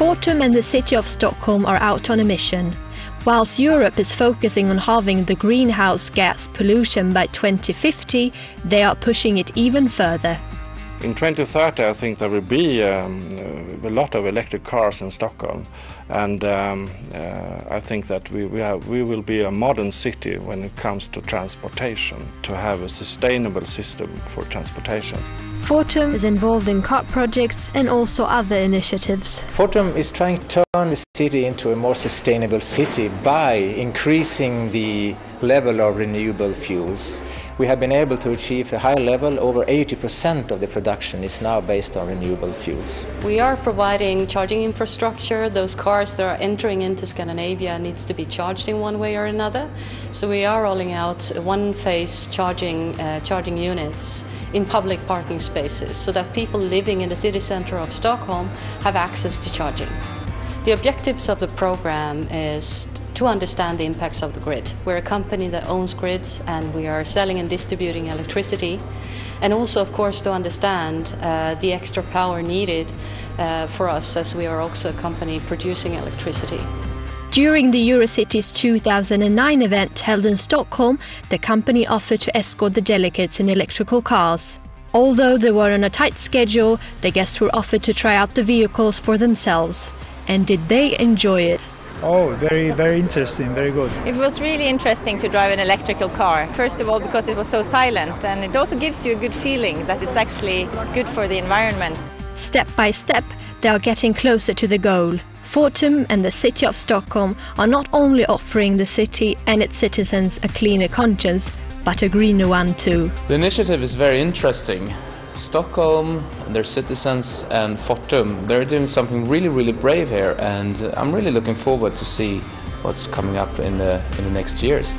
Fortum and the City of Stockholm are out on a mission. Whilst Europe is focusing on halving the greenhouse gas pollution by 2050, they are pushing it even further. In 2030, I think there will be a lot of electric cars in Stockholm, and I think that we will be a modern city when it comes to transportation, to have a sustainable system for transportation. Fortum is involved in CART projects and also other initiatives. Fortum is trying to turn the city into a more sustainable city by increasing the level of renewable fuels. We have been able to achieve a high level. Over 80% of the production is now based on renewable fuels. We are providing charging infrastructure. Those cars that are entering into Scandinavia needs to be charged in one way or another. So we are rolling out one-phase charging units in public parking spaces so that people living in the city centre of Stockholm have access to charging. The objectives of the program is to understand the impacts of the grid. We're a company that owns grids, and we are selling and distributing electricity, and also of course to understand the extra power needed for us, as we are also a company producing electricity. During the EuroCities 2009 event held in Stockholm, the company offered to escort the delegates in electrical cars. Although they were on a tight schedule, the guests were offered to try out the vehicles for themselves. And did they enjoy it? Oh, very, very interesting, very good. It was really interesting to drive an electrical car, first of all because it was so silent, and it also gives you a good feeling that it's actually good for the environment. Step by step, they are getting closer to the goal. Fortum and the City of Stockholm are not only offering the city and its citizens a cleaner conscience, but a greener one too. The initiative is very interesting. Stockholm, their citizens, and Fortum, they're doing something really, really brave here, and I'm really looking forward to see what's coming up in the next years.